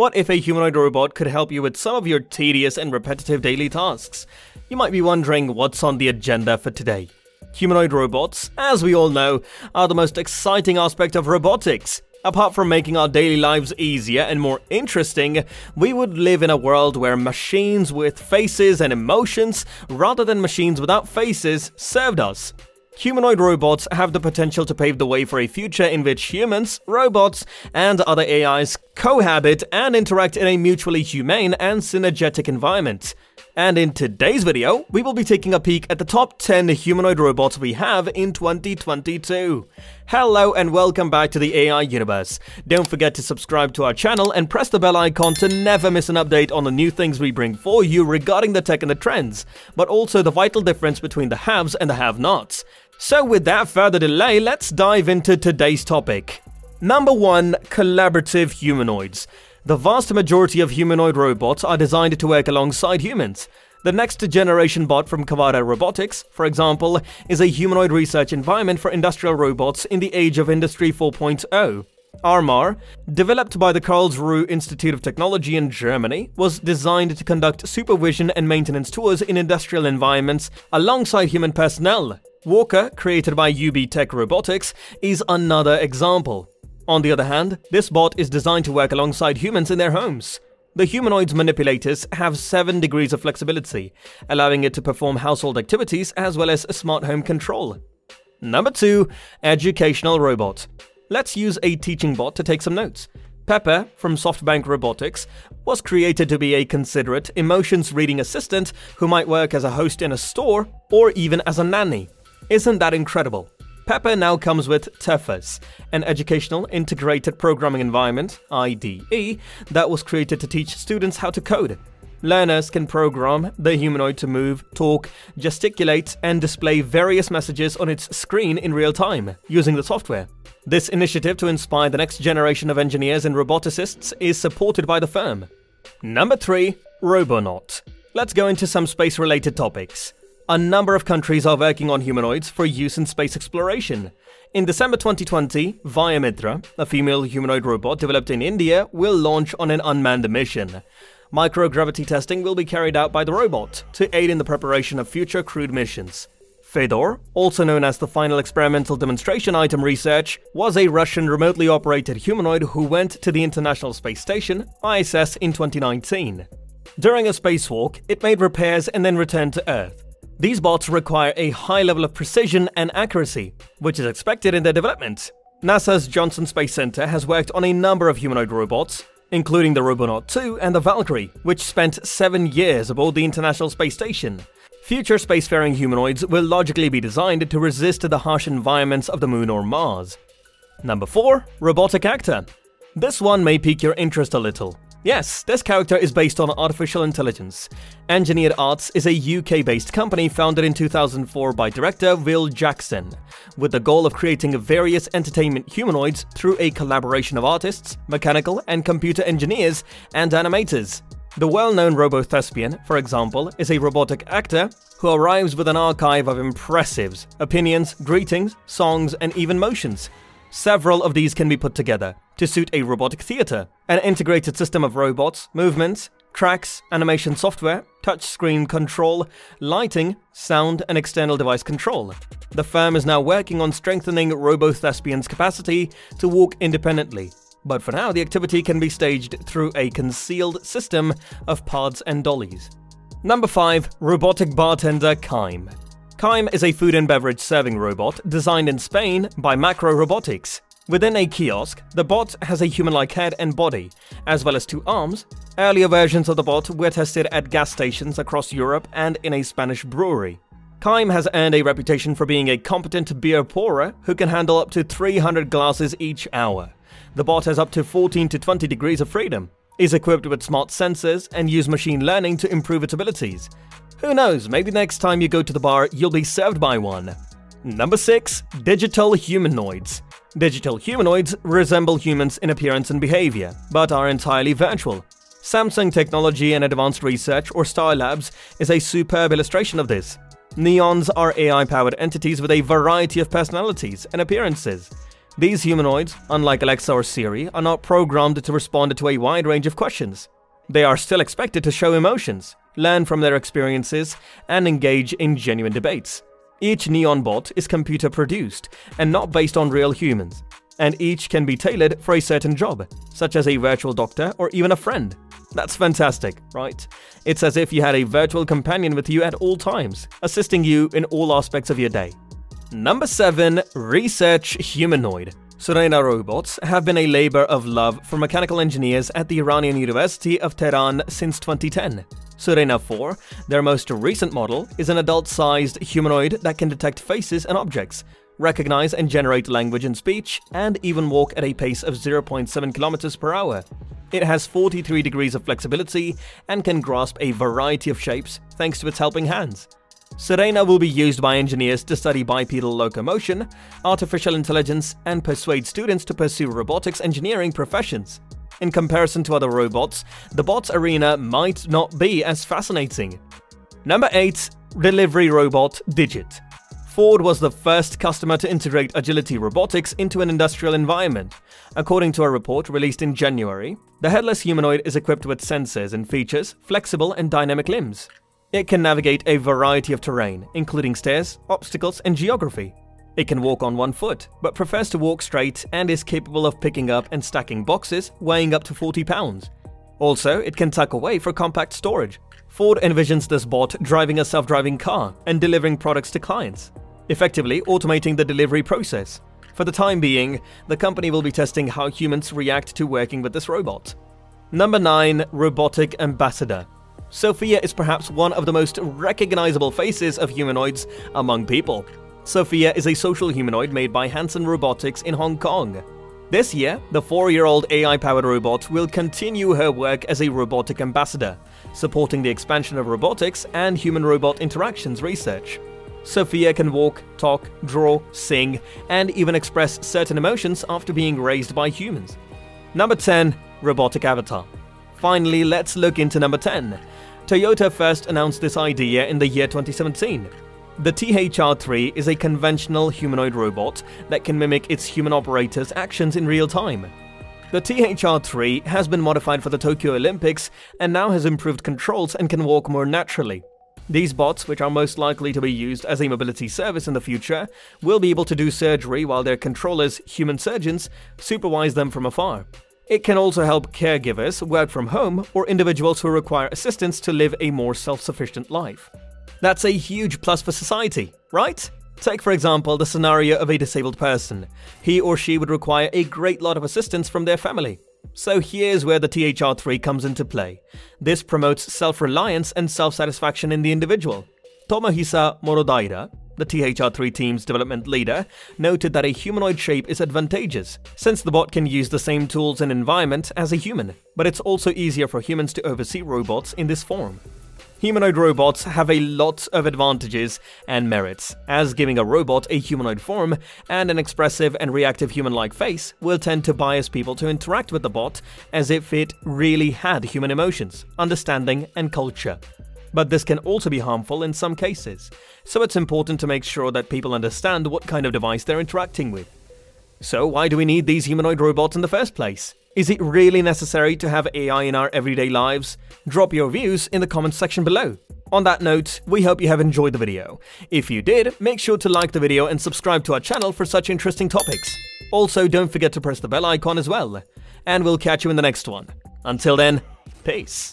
What if a humanoid robot could help you with some of your tedious and repetitive daily tasks? You might be wondering what's on the agenda for today. Humanoid robots, as we all know, are the most exciting aspect of robotics. Apart from making our daily lives easier and more interesting, we would live in a world where machines with faces and emotions, rather than machines without faces, served us. Humanoid robots have the potential to pave the way for a future in which humans, robots, and other AIs cohabit and interact in a mutually humane and synergetic environment. And in today's video, we will be taking a peek at the top 10 humanoid robots we have in 2022. Hello and welcome back to the AI universe. Don't forget to subscribe to our channel and press the bell icon to never miss an update on the new things we bring for you regarding the tech and the trends, but also the vital difference between the haves and the have-nots. So without further delay, let's dive into today's topic. Number 1. Collaborative humanoids. The vast majority of humanoid robots are designed to work alongside humans. The next generation bot from Kawada Robotics, for example, is a humanoid research environment for industrial robots in the age of Industry 4.0. Armar, developed by the Karlsruhe Institute of Technology in Germany, was designed to conduct supervision and maintenance tours in industrial environments alongside human personnel. Walker, created by UBTech Robotics, is another example. On the other hand, this bot is designed to work alongside humans in their homes. The humanoid's manipulators have 7 degrees of flexibility, allowing it to perform household activities as well as smart home control. Number 2. Educational robot. Let's use a teaching bot to take some notes. Pepper, from SoftBank Robotics, was created to be a considerate, emotions-reading assistant who might work as a host in a store or even as a nanny. Isn't that incredible? Pepper now comes with Tethers, an educational integrated programming environment (IDE) that was created to teach students how to code. Learners can program the humanoid to move, talk, gesticulate, and display various messages on its screen in real time using the software. This initiative to inspire the next generation of engineers and roboticists is supported by the firm. Number 3. Robonaut. Let's go into some space-related topics. A number of countries are working on humanoids for use in space exploration. In December 2020, Vyommitra, a female humanoid robot developed in India, will launch on an unmanned mission. Microgravity testing will be carried out by the robot to aid in the preparation of future crewed missions. Fedor, also known as the Final Experimental Demonstration Item Research, was a Russian remotely operated humanoid who went to the International Space Station (ISS) in 2019. During a spacewalk, it made repairs and then returned to Earth. These bots require a high level of precision and accuracy, which is expected in their development. NASA's Johnson Space Center has worked on a number of humanoid robots, including the Robonaut 2 and the Valkyrie, which spent 7 years aboard the International Space Station. Future spacefaring humanoids will logically be designed to resist the harsh environments of the Moon or Mars. Number 4. Robotic actor. This one may pique your interest a little. Yes, this character is based on artificial intelligence. Engineered Arts is a UK-based company founded in 2004 by director Will Jackson, with the goal of creating various entertainment humanoids through a collaboration of artists, mechanical and computer engineers, and animators. The well-known Robo-thespian, for example, is a robotic actor who arrives with an archive of impressives, opinions, greetings, songs, and even motions. Several of these can be put together to suit a robotic theater, an integrated system of robots, movements, tracks, animation software, touchscreen control, lighting, sound, and external device control. The firm is now working on strengthening Robo-thespian's capacity to walk independently, but for now the activity can be staged through a concealed system of pods and dollies. Number 5. Robotic bartender Kyme. Kyme is a food and beverage serving robot designed in Spain by Macro Robotics. Within a kiosk, the bot has a human-like head and body, as well as 2 arms. Earlier versions of the bot were tested at gas stations across Europe and in a Spanish brewery. Kyme has earned a reputation for being a competent beer pourer who can handle up to 300 glasses each hour. The bot has up to 14 to 20 degrees of freedom, is equipped with smart sensors, and uses machine learning to improve its abilities. Who knows, maybe next time you go to the bar, you'll be served by one. Number 6. Digital humanoids. Digital humanoids resemble humans in appearance and behavior, but are entirely virtual. Samsung Technology and Advanced Research, or Star Labs, is a superb illustration of this. Neons are AI-powered entities with a variety of personalities and appearances. These humanoids, unlike Alexa or Siri, are not programmed to respond to a wide range of questions. They are still expected to show emotions, learn from their experiences, and engage in genuine debates. Each Neon bot is computer-produced and not based on real humans, and each can be tailored for a certain job, such as a virtual doctor or even a friend. That's fantastic, right? It's as if you had a virtual companion with you at all times, assisting you in all aspects of your day. Number 7. Research Humanoid. Surena robots have been a labor of love for mechanical engineers at the Iranian University of Tehran since 2010. Surena 4, their most recent model, is an adult-sized humanoid that can detect faces and objects, recognize and generate language and speech, and even walk at a pace of 0.7 km/h. It has 43 degrees of flexibility and can grasp a variety of shapes thanks to its helping hands. Surena will be used by engineers to study bipedal locomotion, artificial intelligence, and persuade students to pursue robotics engineering professions. In comparison to other robots, the bot's arena might not be as fascinating. Number 8. Delivery Robot Digit. Ford was the first customer to integrate Agility Robotics into an industrial environment. According to a report released in January, the headless humanoid is equipped with sensors and features flexible and dynamic limbs. It can navigate a variety of terrain, including stairs, obstacles, and geography. It can walk on one foot, but prefers to walk straight and is capable of picking up and stacking boxes weighing up to 40 pounds. Also, it can tuck away for compact storage. Ford envisions this bot driving a self-driving car and delivering products to clients, effectively automating the delivery process. For the time being, the company will be testing how humans react to working with this robot. Number 9. Robotic Ambassador. Sophia is perhaps one of the most recognizable faces of humanoids among people. Sophia is a social humanoid made by Hanson Robotics in Hong Kong. This year, the 4-year-old AI-powered robot will continue her work as a robotic ambassador, supporting the expansion of robotics and human-robot interactions research. Sophia can walk, talk, draw, sing, and even express certain emotions after being raised by humans. Number 10. Robotic Avatar. Finally, let's look into number 10. Toyota first announced this idea in the year 2017. The THR3 is a conventional humanoid robot that can mimic its human operator's actions in real time. The THR3 has been modified for the Tokyo Olympics and now has improved controls and can walk more naturally. These bots, which are most likely to be used as a mobility service in the future, will be able to do surgery while their controllers, human surgeons, supervise them from afar. It can also help caregivers, work from home, or individuals who require assistance to live a more self-sufficient life. That's a huge plus for society, right? Take, for example, the scenario of a disabled person. He or she would require a great lot of assistance from their family. So here's where the THR3 comes into play. This promotes self-reliance and self-satisfaction in the individual. Tomohisa Morodaira, the THR3 team's development leader, noted that a humanoid shape is advantageous, since the bot can use the same tools and environment as a human, but it's also easier for humans to oversee robots in this form. Humanoid robots have a lot of advantages and merits, as giving a robot a humanoid form and an expressive and reactive human-like face will tend to bias people to interact with the bot as if it really had human emotions, understanding, and culture. But this can also be harmful in some cases, so it's important to make sure that people understand what kind of device they're interacting with. So why do we need these humanoid robots in the first place? Is it really necessary to have AI in our everyday lives? Drop your views in the comments section below. On that note, we hope you have enjoyed the video. If you did, make sure to like the video and subscribe to our channel for such interesting topics. Also, don't forget to press the bell icon as well. And we'll catch you in the next one. Until then, peace.